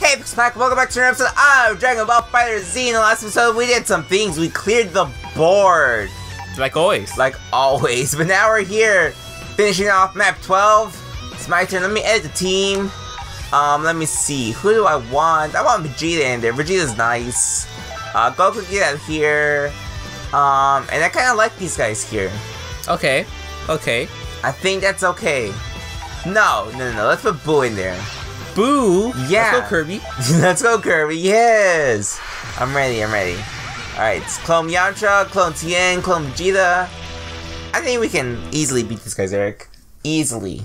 Hey, folks, welcome back to another episode of Dragonball FighterZ. In the last episode, we did some things. We cleared the board. Like always. But now we're here, finishing off map 12. It's my turn. Let me edit the team. Let me see. Who do I want? I want Vegeta in there. Vegeta's nice. Goku, get out of here. And I kind of like these guys here. Okay. Okay. I think that's okay. No. Let's put Boo in there. Boo! Yeah! Let's go, Kirby! Let's go, Kirby! Yes! I'm ready. Alright, clone Yamcha, clone Tien, clone Vegeta. I think we can easily beat these guys, Eric. Easily.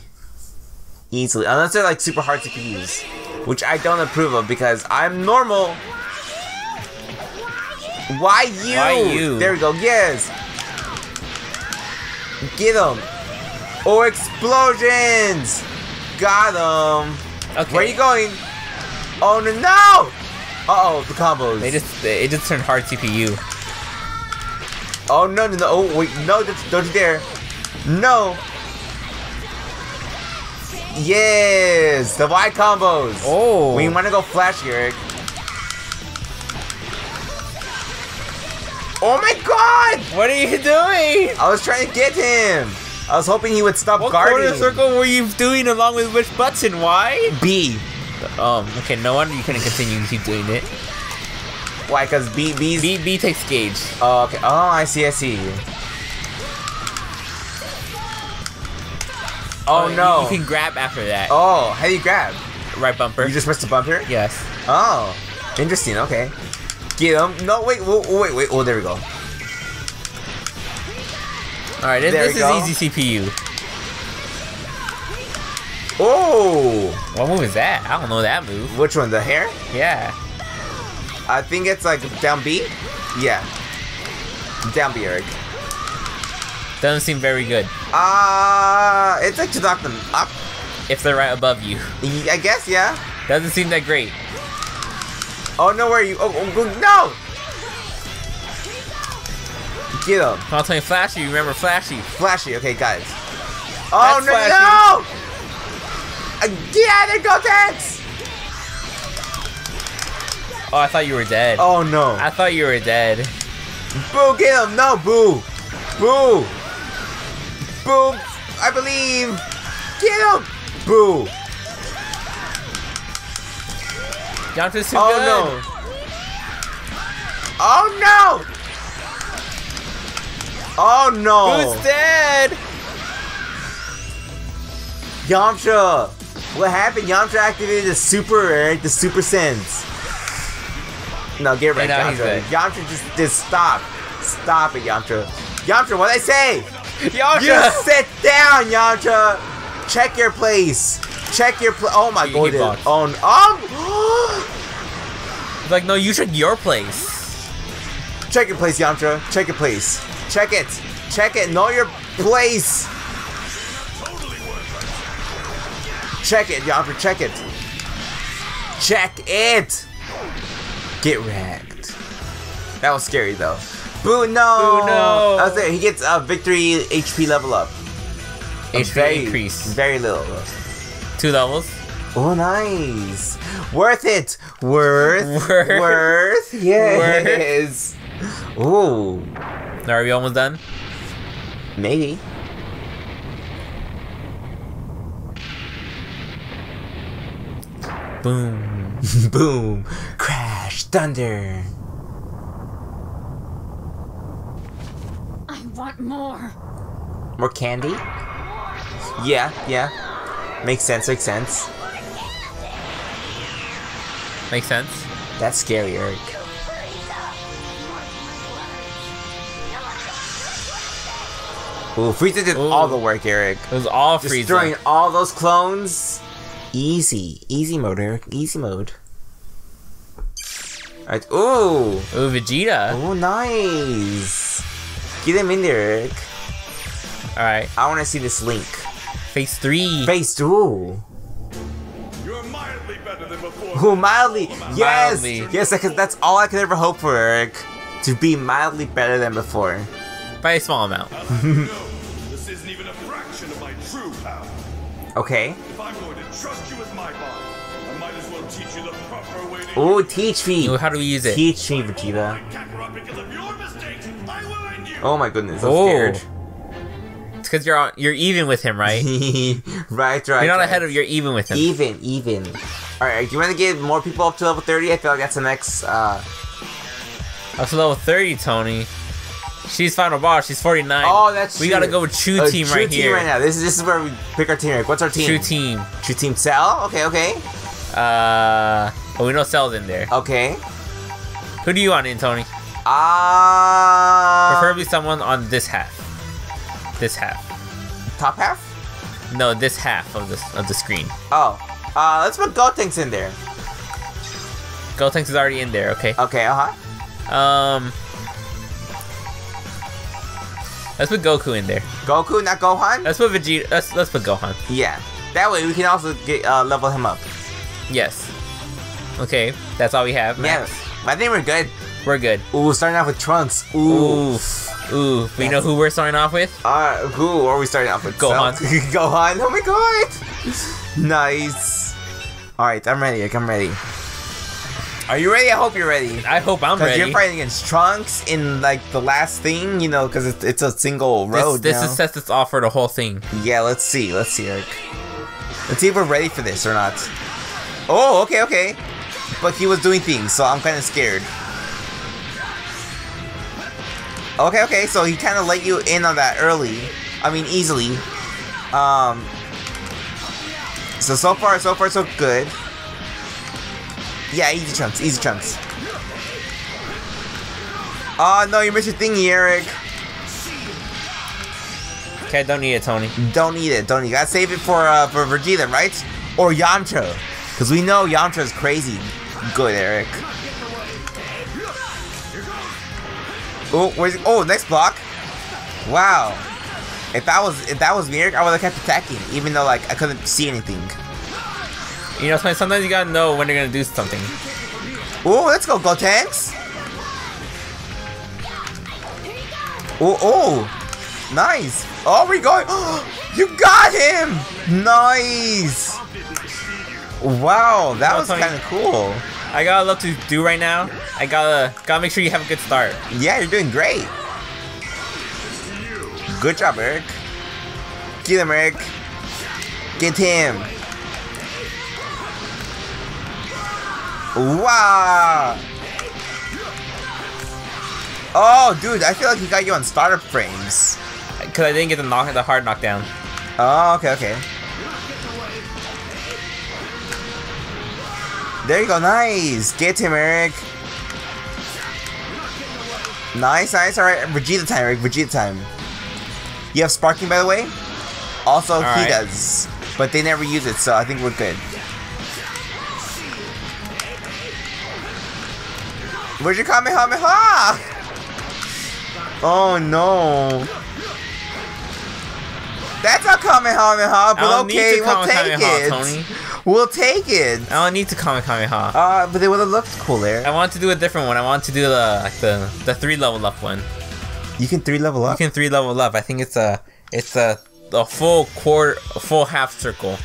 Unless they're, like, super hard to use. Which I don't approve of, because I'm normal! Why you? There we go, yes! Get him! Oh, explosions! Got him! Okay. Where are you going? Oh no! Uh oh, the combos. It just turned hard CPU. Oh no! Oh wait, no! Don't you dare! No! Yes, the wide combos. Oh, we want to go flashy, Eric. Oh my God! What are you doing? I was trying to get him. I was hoping he would stop guarding. What quarter circle were you doing along with which button? Why? B. Okay, no wonder you couldn't continue and keep doing it. Why? Because B takes gauge. Oh, okay. Oh, I see. Oh, no. You can grab after that. Oh, how do you grab? Right bumper. You just press the bumper? Yes. Oh, interesting. Okay. Get him. No, wait. Oh, there we go. Alright, this is easy CPU. Oh! What move is that? I don't know that move. Which one? The hair? Yeah. I think it's like down B? Yeah. Down B, Eric. Doesn't seem very good. It's like to knock them up. If they're right above you. I guess, yeah. Doesn't seem that great. Oh, no, where are you? Oh, no! Get him. I'll tell you flashy, remember flashy. Flashy, okay guys. Oh that's no! Get out of there, Gotenks! Oh, I thought you were dead. Oh no. I thought you were dead. Boo, get him! No, Boo! Boo! Boo! I believe! Get him! Boo! Yamcha's too good. No. Oh no! Oh no! Who's dead? Yamcha! What happened? Yamcha activated the super, Eric, the super sense. No, get right, Yamcha. Yamcha just stop. Stop it, Yamcha. Yamcha, what'd I say? Yamcha! You sit down, Yamcha! Check your place. Oh my god. Oh no. It's like, no, you check your place. Check your place, Yamcha. Check your place. Check it. Know your place. Check it, Yamcha. Check it. Get wrecked. That was scary though. Boo no. That was it. He gets a victory HP level up. HP increase. Very little. 2 levels. Oh, nice. Worth it. Worth. Yes. Ooh. Are we almost done? Maybe. Boom. Boom. Crash. Thunder. I want more. More candy? Yeah. Makes sense. That's scary, Eric. Ooh, Freiza did all the work, Eric. It was all Freiza. Destroying all those clones. Easy mode, Eric. Easy mode. Alright, ooh! Ooh, Vegeta. Ooh, nice! Get him in there, Eric. Alright. I want to see this Link. Phase 3. Phase 2. You're mildly better than before. Ooh, mildly! Yes! Mildly. Yes, that's all I could ever hope for, Eric. To be mildly better than before. By a small amount. This isn't even a fraction of my true power. Okay. If I'm going to trust you with my body, I Might as well teach you the proper way to use it. Teach me. How do we use it? Teach me, Vegeta. Oh my goodness, I'm scared. It's because you're even with him, right? right. You're not ahead of. You're even with him. Even. All right. Do you want to get more people up to level 30? I feel like that's the next. Up to level 30, Tony. She's final boss. She's 49. Oh, that's true. We gotta go with True Team right here. Right now. This is where we pick our team. What's our team? True Team. True Team Cell. Okay. Oh, we know Cell's in there. Okay. Who do you want in, Tony? Preferably someone on this half. Top half? No, this half of the screen. Oh. Let's put Gotenks in there. Gotenks is already in there. Okay. Okay. Let's put Goku in there. Goku, not Gohan? Let's put Vegeta. Let's put Gohan. Yeah. That way we can also get level him up. Yes. Okay. That's all we have. Yes. Yeah. I think we're good. We're good. Ooh, starting off with Trunks. Ooh. We know who we're starting off with? Who are we starting off with? Gohan. Gohan. Oh my god. Nice. Alright, I'm ready. Are you ready? I hope you're ready. I hope I'm ready. Because you're fighting against Trunks in, like, the last thing, you know, because it's a single road. This sets us off for the whole thing. Yeah, let's see. Let's see if we're ready for this or not. Oh, okay. But he was doing things, so I'm kind of scared. Okay, so he kind of let you in on that easily. So far, so good. Yeah, easy Trunks. Oh no, you missed your thingy, Eric. Okay, don't need it, Tony. Don't need it. You gotta save it for Vegeta, right? Or Yamcha. Because we know Yamcha's crazy. Good, Eric. Oh, next block. Wow. If that was me, Eric, I would have kept attacking, even though like I couldn't see anything. You know, sometimes you gotta know when they're gonna do something. Oh, let's go, Gotenks! Oh, nice! Oh, we're going! You got him! Nice! Wow, that was kind of cool. I got a lot to do right now. I gotta make sure you have a good start. Yeah, you're doing great. Good job, Eric. Get him, Eric. Get him. Wow! Oh, dude, I feel like he got you on startup frames. Because I didn't get the hard knockdown. Oh, okay. There you go, nice! Get him, Eric! Nice, alright. Vegeta time, Eric, Vegeta time. You have sparking, by the way? Also, he does. But they never use it, so I think we're good. Where's your Kamehameha? Oh no. That's a Kamehameha, but okay, we'll take it. Tony. We'll take it. I don't need to Kamehameha. But they would have looked cooler. I want to do a different one. I want to do the 3-level up one. You can 3-level up? You can 3-level up. I think it's a full half circle.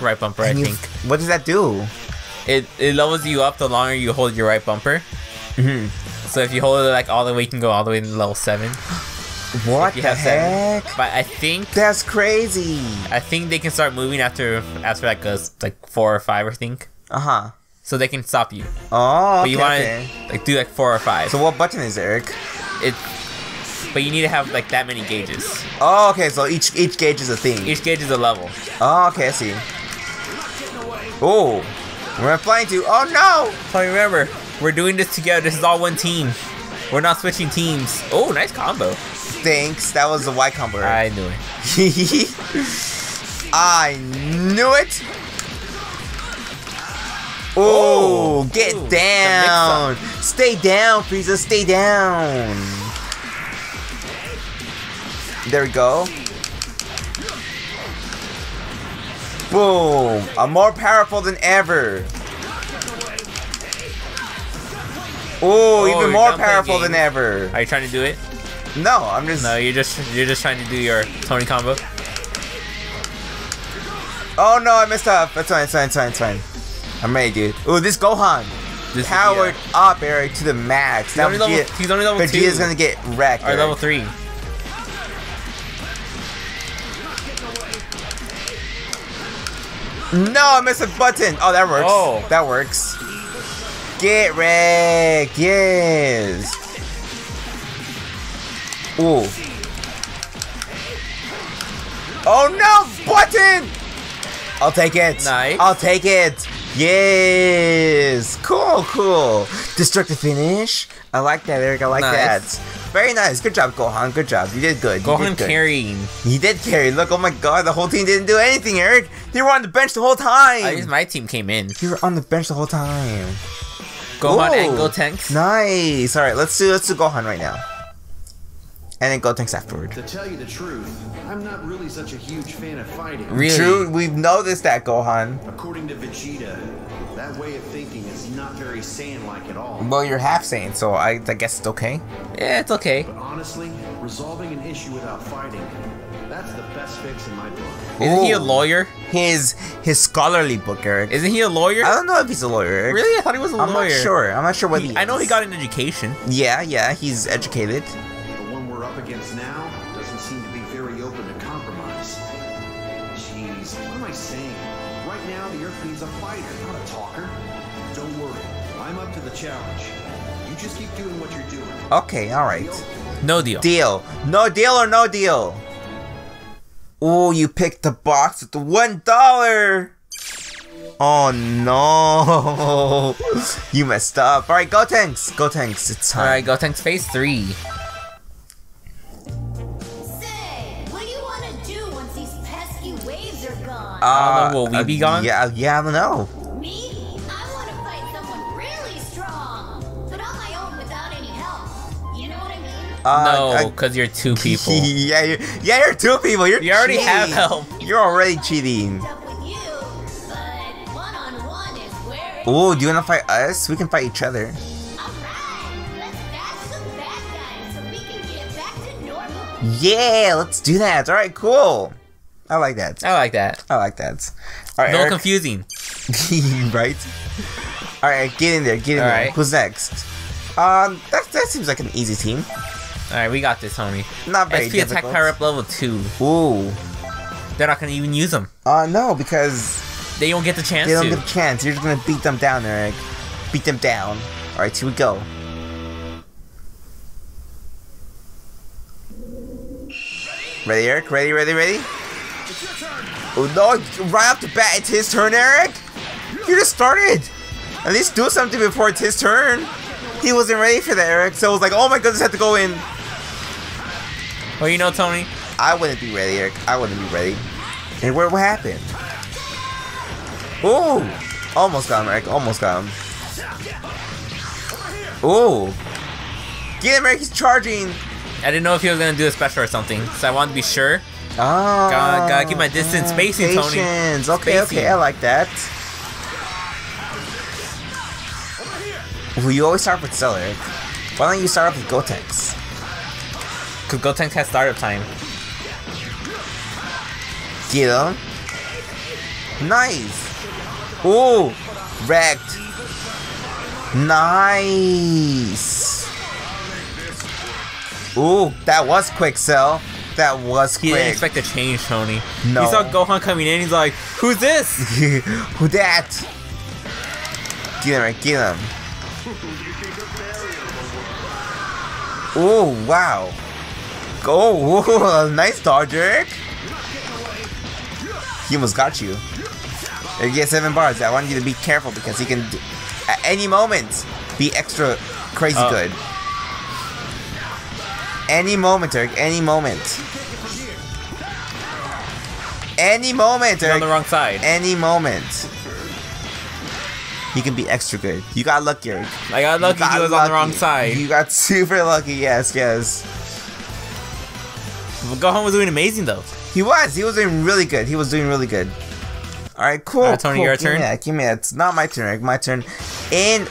Right bumper, I think. What does that do? It levels you up the longer you hold your right bumper. Mm-hmm. So if you hold it like all the way, you can go all the way to level 7. What the heck? 7. But I think that's crazy. I think they can start moving after like 4 or 5, I think. So they can stop you. Oh. But you want to like do like 4 or 5. So what button is it, Eric? But you need to have like that many gauges. Oh, okay. So each gauge is a thing. Each gauge is a level. Oh, okay. I see. Oh, we're applying to. Oh no! So remember. We're doing this together. This is all one team. We're not switching teams. Oh, nice combo. Thanks. That was the Y combo. Right? I knew it. I knew it. Oh, get down. Stay down, Freiza. Stay down. There we go. Boom. I'm more powerful than ever. Oh, even more powerful than ever. Are you trying to do it? No, I'm just. No, you're just trying to do your Tony combo. Oh no, I messed up. That's fine. I'm ready, dude. Ooh, this Gohan. This powered up, Eric, to the max. He's only level, he's only level 2. Vegeta's gonna get wrecked. Alright, level 3. No, I missed a button. Oh, that works. Oh. That works. Get wrecked. Yes. Ooh. Oh, no. Button. I'll take it. Nice. I'll take it. Yes. Cool, cool. Destructive finish. I like that, Eric. I like that. Very nice. Good job, Gohan. Good job. You did good. Gohan carrying. He did carry. Look, oh my god. The whole team didn't do anything, Eric. They were on the bench the whole time. At least my team came in. You were on the bench the whole time. Gohan and Gotenks. Nice. All right, let's do Gohan right now. And then Gotenks afterward. To tell you the truth, I'm not really such a huge fan of fighting. Really? True, we've noticed that, Gohan. According to Vegeta, that way of thinking is not very Saiyan-like at all. Well, you're half Saiyan, so I guess it's okay. Yeah, it's okay. But honestly, resolving an issue without fighting, that's the best fix in my book. Ooh. Isn't he a lawyer? His scholarly book, Eric. Isn't he a lawyer? I don't know if he's a lawyer, Eric. Really? I thought he was a lawyer. I'm not sure. I'm not sure what he is. I know he got an education. Yeah, yeah, he's educated. Against now doesn't seem to be very open to compromise. Jeez, what am I saying? Right now, the Earthling's a fighter, not a talker. Don't worry, I'm up to the challenge. You just keep doing what you're doing. Okay, all right. Deal? No deal. Deal. No deal or no deal. Oh, you picked the box with the $1. Oh no, you messed up. All right, Gotenks. Gotenks, it's time. All right, Gotenks, phase 3. Will we be gone? Yeah, yeah, I don't know. Me? I want to fight someone really strong, but on my own without any help. You know what I mean? No, because you're two people. Yeah, you're two people. You already have help. You're already cheating. Ooh, do you want to fight us? We can fight each other. Yeah, let's do that. All right, cool. I like that. I like that. I like that. All right, no confusing. Right? All right, get in there. Get in there. Who's next? That seems like an easy team. All right, we got this, homie. Not very difficult. SP attack power up level 2. Ooh. They're not gonna even use them. No, because they don't get the chance. They don't get the chance. You're just gonna beat them down, Eric. Beat them down. All right, here we go. Ready, Eric? Ready, ready, ready. Oh no, right off the bat, it's his turn, Eric! You just started! At least do something before it's his turn! He wasn't ready for that, Eric, so I was like, oh my goodness, I have to go in. Well, you know, Tony? I wouldn't be ready, Eric. I wouldn't be ready. And what happened? Ooh! Almost got him, Eric. Almost got him. Ooh! Get him, Eric, he's charging! I didn't know if he was gonna do a special or something, so I wanted to be sure. Oh, gotta keep my distance spacing, Tony. Okay, okay, I like that. Well, you always start with Cell, Eric. Why don't you start off with Gotenks? Because Gotenks has startup time. Get him. Nice. Ooh, wrecked. Nice. Ooh, that was quick, Cell. That was quick. He didn't expect a change, Tony. No. He saw Gohan coming in, he's like, who's this? Who that? Get him, right? Get him. Oh, wow. Go. Oh, nice dodge, Eric. He almost got you. You get 7 bars. I want you to be careful because he can, at any moment, be extra crazy good. Any moment, Eric. Any moment. Any moment, Eric. He's on the wrong side. Any moment. He can be extra good. You got lucky, Eric. I got lucky. He was on the wrong side. You got super lucky. Yes, yes. Gohan was doing amazing, though. He was. He was doing really good. He was doing really good. All right, cool. All right, Tony, your turn. Yeah, give me that. It's not my turn, Eric. My turn. And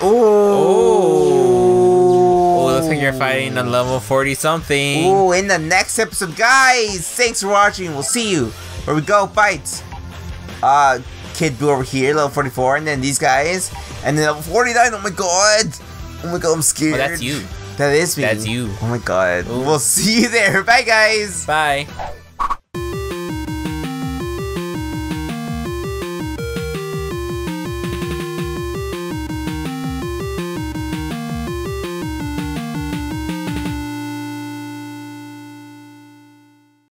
looks like you're fighting on level 40-something. Ooh, in the next episode, guys. Thanks for watching. We'll see you where we go fight. Kid Buu over here, level 44, and then these guys, and then level 49. Oh my god! Oh my god, I'm scared. Oh, that's you. That is me. That's you. Oh my god. Ooh. We'll see you there. Bye, guys. Bye.